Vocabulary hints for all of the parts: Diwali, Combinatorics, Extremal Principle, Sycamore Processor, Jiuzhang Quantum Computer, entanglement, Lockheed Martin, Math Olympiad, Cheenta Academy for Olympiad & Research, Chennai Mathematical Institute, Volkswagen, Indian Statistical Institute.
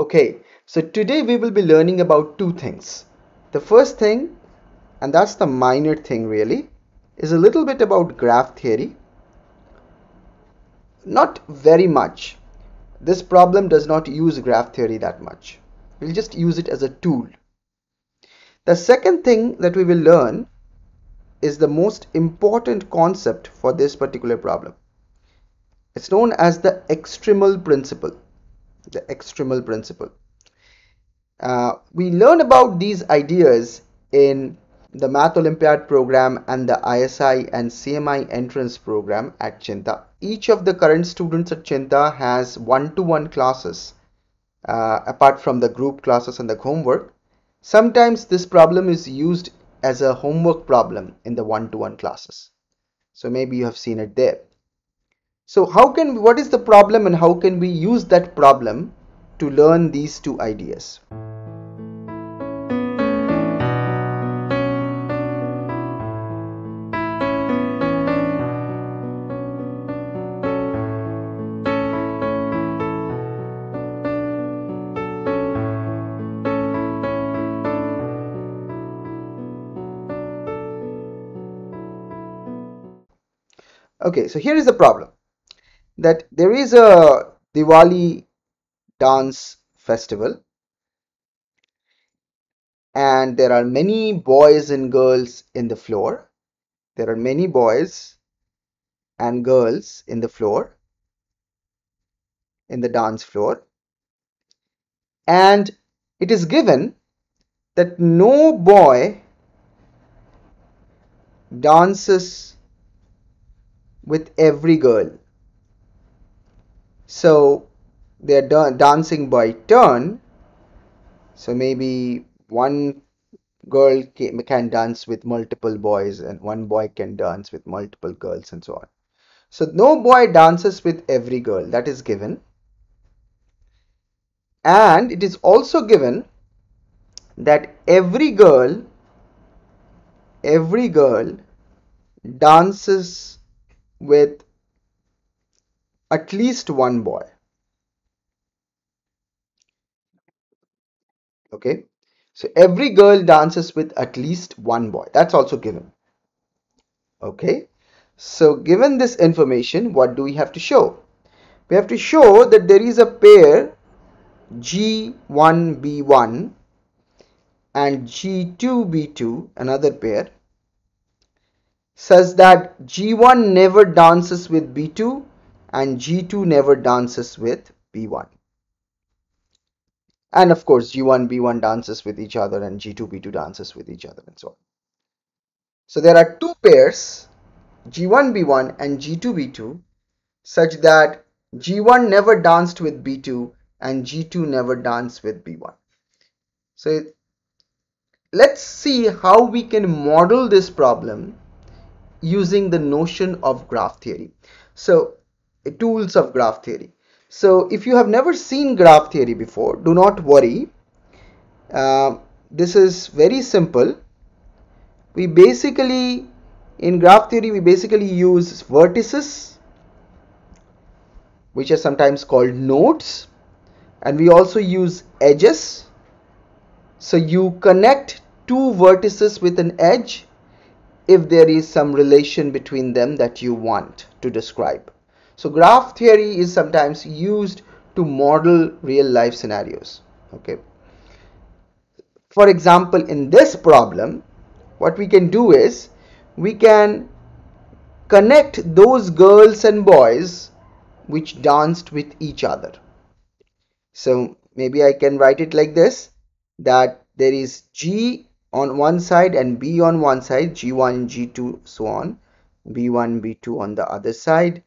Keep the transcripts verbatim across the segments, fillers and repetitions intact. Okay, so today we will be learning about two things. The first thing, and that's the minor thing really, is a little bit about graph theory. Not very much. This problem does not use graph theory that much. We'll just use it as a tool. The second thing that we will learn is the most important concept for this particular problem. It's known as the extremal principle. The extremal principle. Uh, we learn about these ideas in the Math Olympiad program and the I S I and C M I entrance program at Cheenta. Each of the current students at Cheenta has one-to-one classes uh, apart from the group classes and the homework. Sometimes this problem is used as a homework problem in the one-to-one classes. So maybe you have seen it there. So how can, what is the problem and how can we use that problem to learn these two ideas? Okay, so here is the problem, that there is a Diwali dance festival and there are many boys and girls in the floor. There are many boys and girls in the floor, in the dance floor, and it is given that no boy dances with every girl. So they are dancing by turn. So maybe one girl can, can dance with multiple boys and one boy can dance with multiple girls and so on. So no boy dances with every girl, that is given. And it is also given that every girl, every girl dances with at least one boy. Okay, so every girl dances with at least one boy, that's also given. Okay, so given this information, what do we have to show? We have to show that there is a pair G one B one and G two B two, another pair, says that G one never dances with B two and G two never dances with B one. And of course G one B one dances with each other and G two B two dances with each other and so on. So there are two pairs G one B one and G two B two such that G one never danced with B two and G two never danced with B one. So let's see how we can model this problem using the notion of graph theory. So tools of graph theory. So if you have never seen graph theory before, do not worry. Uh, this is very simple. We basically in graph theory we basically use vertices, which are sometimes called nodes, and we also use edges. So you connect two vertices with an edge if there is some relation between them that you want to describe. So graph theory is sometimes used to model real life scenarios. Okay. For example, in this problem, what we can do is we can connect those girls and boys which danced with each other. So maybe I can write it like this, that there is G on one side and B on one side, G one G two so on, B one B two on the other side,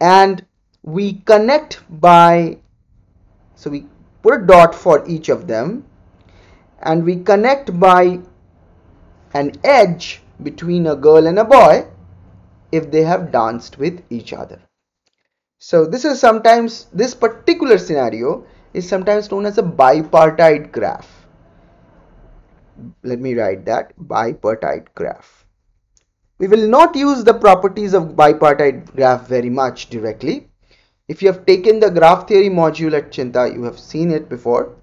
and we connect by, so we put a dot for each of them, and we connect by an edge between a girl and a boy if they have danced with each other. So this is sometimes, this particular scenario is sometimes known as a bipartite graph. Let me write that, bipartite graph. We will not use the properties of bipartite graph very much directly. If you have taken the graph theory module at Cheenta, you have seen it before.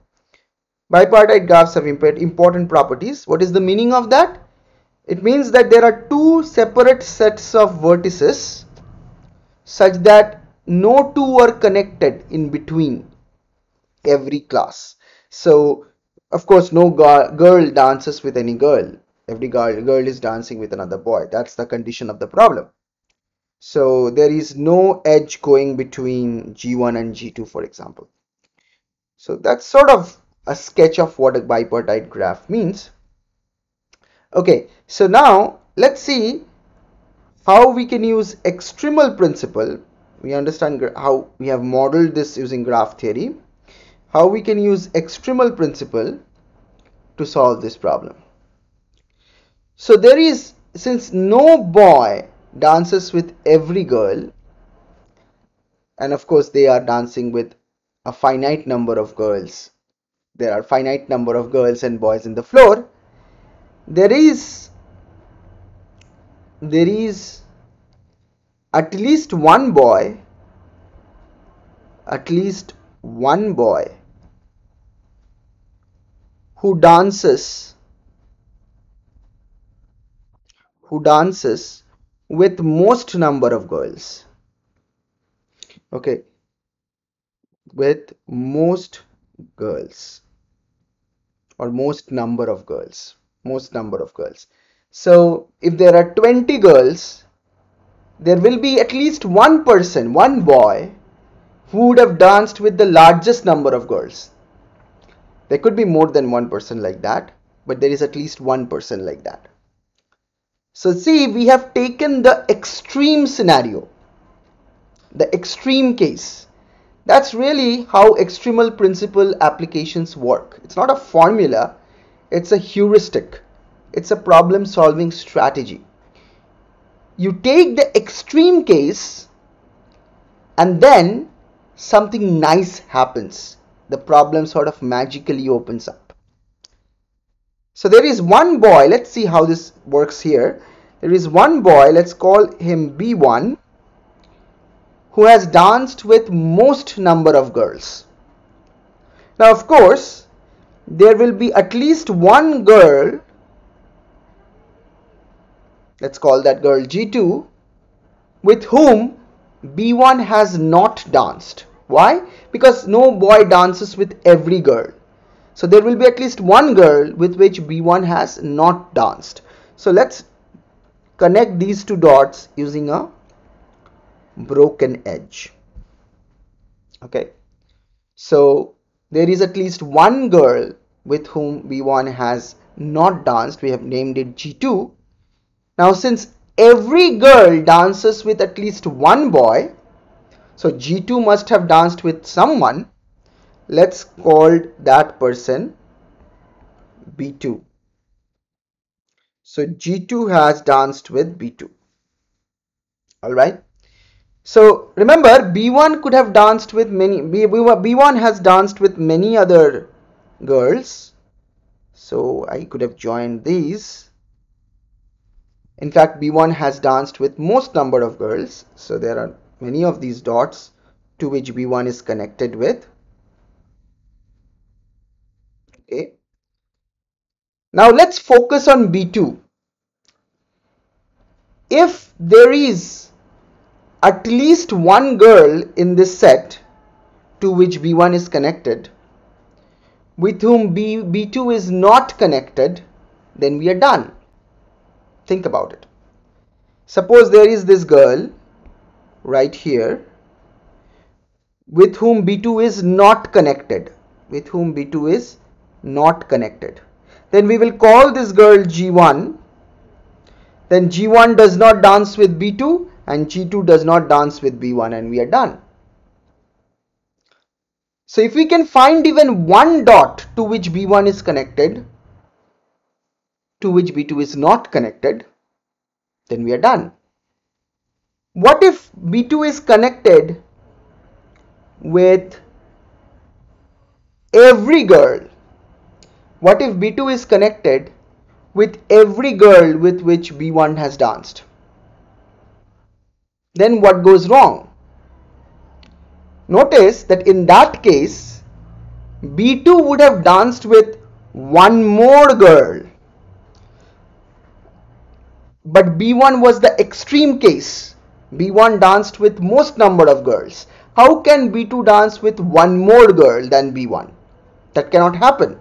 Bipartite graphs have important properties. What is the meaning of that? It means that there are two separate sets of vertices such that no two are connected in between every class. So of course no girl dances with any girl. Every girl, girl is dancing with another boy. That's the condition of the problem. So there is no edge going between G one and G two, for example. So that's sort of a sketch of what a bipartite graph means. Okay, so now let's see how we can use extremal principle. We understand how we have modeled this using graph theory. How we can use extremal principle to solve this problem. So there is, since no boy dances with every girl, and of course they are dancing with a finite number of girls, there are finite number of girls and boys in the floor, there is there is at least one boy at least one boy who dances who dances with most number of girls. Okay, with most girls or most number of girls most number of girls so if there are twenty girls, there will be at least one person, one boy, who would have danced with the largest number of girls. There could be more than one person like that, but there is at least one person like that. So see, we have taken the extreme scenario, the extreme case. That's really how extremal principle applications work. It's not a formula, it's a heuristic. It's a problem solving strategy. You take the extreme case and then something nice happens. The problem sort of magically opens up. So there is one boy. Let's see how this works here. There is one boy, let's call him B one, who has danced with most number of girls. Now of course there will be at least one girl, let's call that girl G two, with whom B one has not danced. Why? Because no boy dances with every girl. So there will be at least one girl with which B one has not danced. So let's connect these two dots using a broken edge. Okay, so there is at least one girl with whom B one has not danced. We have named it G two. Now since every girl dances with at least one boy, so G two must have danced with someone. Let's call that person B two. So G two has danced with B two. Alright. So remember, B one could have danced with many, B one has danced with many other girls. So I could have joined these. In fact, B one has danced with most number of girls. So there are many of these dots to which B one is connected with. Okay. Now let's focus on B two. If there is at least one girl in this set to which B one is connected, with whom B, B2 is not connected, then we are done. Think about it. Suppose there is this girl right here with whom B two is not connected, with whom B two is not connected. Then we will call this girl G one. Then G one does not dance with B two. And G two does not dance with B one, and we are done. So if we can find even one dot to which B one is connected, to which B two is not connected, then we are done. What if B two is connected with every girl? What if B two is connected with every girl with which B one has danced? Then what goes wrong? Notice that in that case, B two would have danced with one more girl. But B one was the extreme case. B one danced with most number of girls. How can B two dance with one more girl than B one? That cannot happen,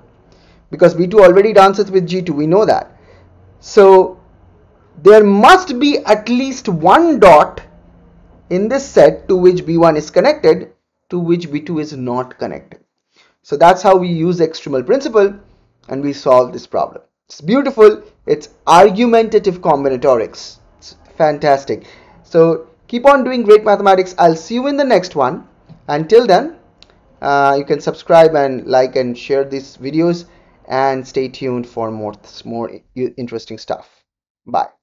because B two already dances with G two, we know that. So there must be at least one dot in this set to which B one is connected, to which B two is not connected. So that's how we use extremal principle and we solve this problem. It's beautiful. It's argumentative combinatorics. It's fantastic. So keep on doing great mathematics. I'll see you in the next one. Until then, uh, you can subscribe and like and share these videos, and stay tuned for more, more interesting stuff. Bye.